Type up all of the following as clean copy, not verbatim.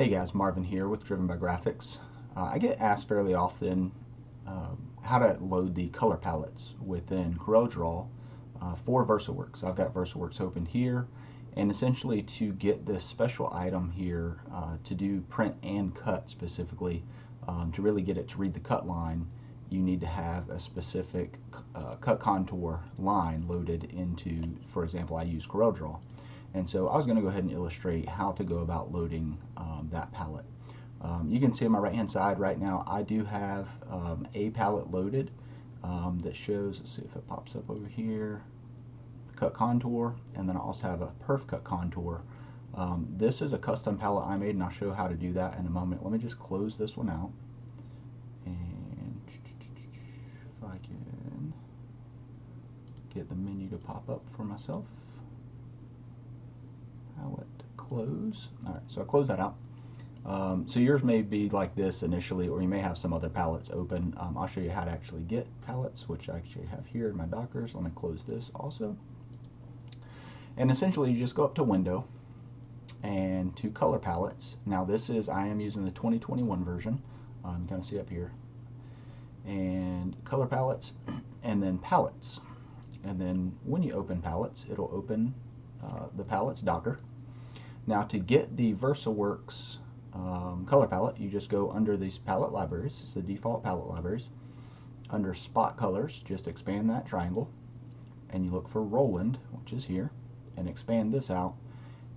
Hey guys, Marvin here with Driven by Graphics. I get asked fairly often how to load the color palettes within CorelDraw for VersaWorks. I've got VersaWorks open here, and essentially to get this special item here to do print and cut specifically, to really get it to read the cut line, you need to have a specific cut contour line loaded into, for example, I use CorelDraw. And so I was going to go ahead and illustrate how to go about loading that palette. You can see on my right hand side right now I do have a palette loaded that shows, let's see if it pops up over here, the CutContour, and then I also have a PerfCutContour. This is a custom palette I made, and I'll show how to do that in a moment. Let me just close this one out, and if I can get the menu to pop up for myself. Close. All right, so I close that out. So yours may be like this initially, or you may have some other palettes open. I'll show you how to actually get palettes, which I actually have here in my Dockers. Let me close this also. And essentially, you just go up to Window and to Color Palettes. Now this is, I am using the 2021 version. You kind of see up here. And Color Palettes, and then Palettes. And then when you open Palettes, it'll open the Palettes Docker. Now to get the VersaWorks color palette, you just go under these palette libraries. It's the default palette libraries. Under spot colors, just expand that triangle, and you look for Roland, which is here, and expand this out.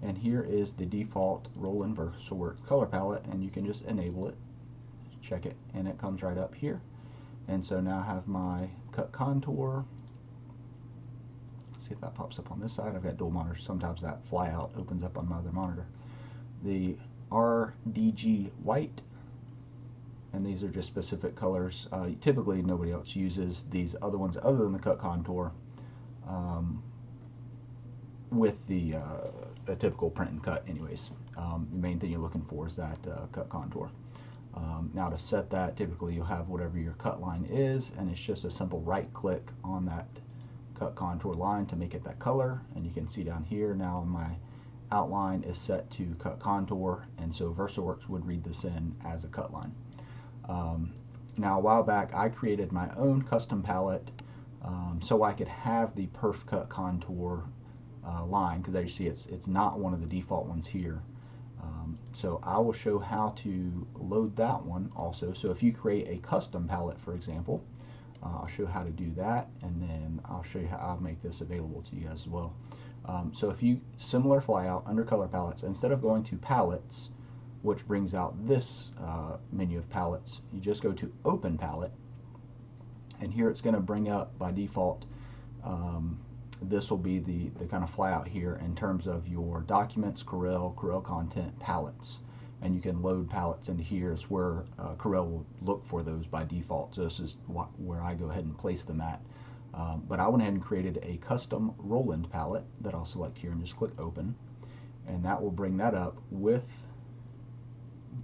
And here is the default Roland VersaWorks color palette, and you can just enable it, check it, and it comes right up here. And so now I have my cut contour. See if that pops up on this side. I've got dual monitors. Sometimes that flyout opens up on my other monitor. The RDG white, and these are just specific colors. Typically, nobody else uses these other ones other than the cut contour with the typical print and cut. Anyways, the main thing you're looking for is that cut contour. Now to set that, typically you'll have whatever your cut line is, and it's just a simple right-click on that cut contour line to make it that color, and you can see down here now my outline is set to cut contour, and so VersaWorks would read this in as a cut line. Now a while back I created my own custom palette so I could have the PerfCutContour line, because as you see it's not one of the default ones here. So I will show how to load that one also. So if you create a custom palette, for example, I'll show how to do that, and then I'll show you how I'll make this available to you guys as well. So if you, similar flyout under color palettes, instead of going to palettes, which brings out this menu of palettes, you just go to open palette, and here it's going to bring up by default, this will be the kind of flyout here in terms of your documents, Corel, Corel content, palettes. And you can load palettes into here. It's where Corel will look for those by default. So this is where I go ahead and place them at. But I went ahead and created a custom Roland palette that I'll select here and just click open. And that will bring that up with,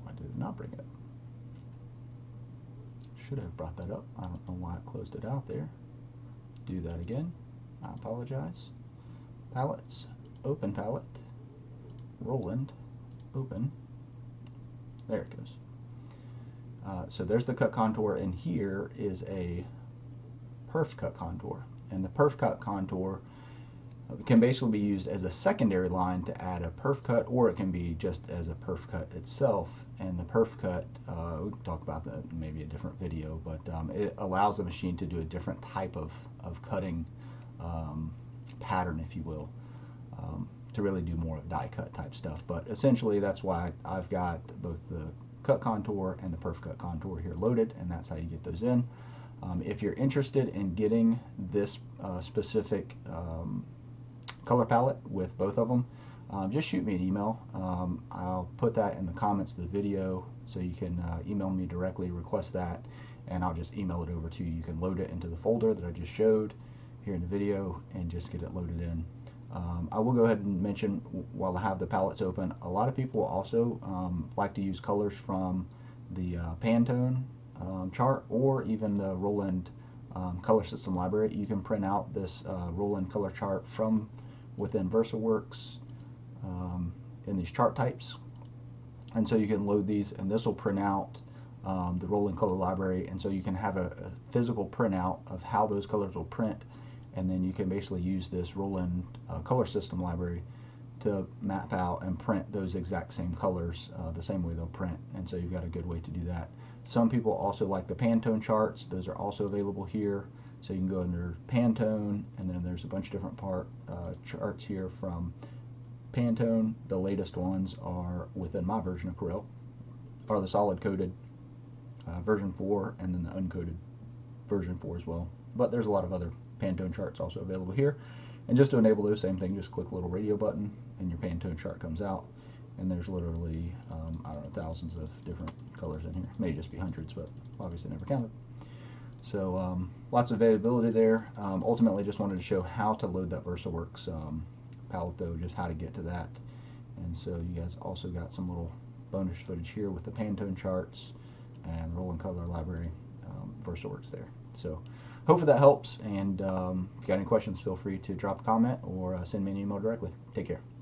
why did it not bring it up? Should have brought that up. I don't know why I closed it out there. Do that again. I apologize. Palettes, open palette, Roland, open. There it goes. So there's the cut contour, and here is a PerfCutContour. And the PerfCutContour can basically be used as a secondary line to add a PerfCut, or it can be just as a PerfCut itself. And the PerfCut, we can talk about that in maybe a different video, but it allows the machine to do a different type of cutting pattern, if you will. To really do more of die cut type stuff, but essentially that's why I've got both the cut contour and the PerfCut contour here loaded, and that's how you get those in. If you're interested in getting this specific color palette with both of them, just shoot me an email. I'll put that in the comments of the video, so you can email me directly, request that, and I'll just email it over to you. You can load it into the folder that I just showed here in the video and just get it loaded in. I will go ahead and mention, while I have the palettes open, a lot of people also like to use colors from the Pantone chart, or even the Roland color system library. You can print out this Roland color chart from within VersaWorks in these chart types, And so you can load these, and this will print out the Roland color library, and so you can have a physical printout of how those colors will print, and then you can basically use this Roland color system library to map out and print those exact same colors the same way they'll print, and so you've got a good way to do that. Some people also like the Pantone charts. Those are also available here, so you can go under Pantone, and then there's a bunch of different charts here from Pantone. The latest ones are within my version of Corel, are the solid coded version 4, and then the uncoded version 4 as well. But there's a lot of other Pantone charts also available here. And just to enable those, same thing, just click the little radio button and your Pantone chart comes out. And there's literally, I don't know, thousands of different colors in here. May just be hundreds, but obviously never counted. So lots of availability there. Ultimately, just wanted to show how to load that VersaWorks palette, though, just how to get to that. And so you guys also got some little bonus footage here with the Pantone charts and Roland color library, VersaWorks there. So hopefully that helps, and if you got any questions, feel free to drop a comment or send me an email directly. Take care.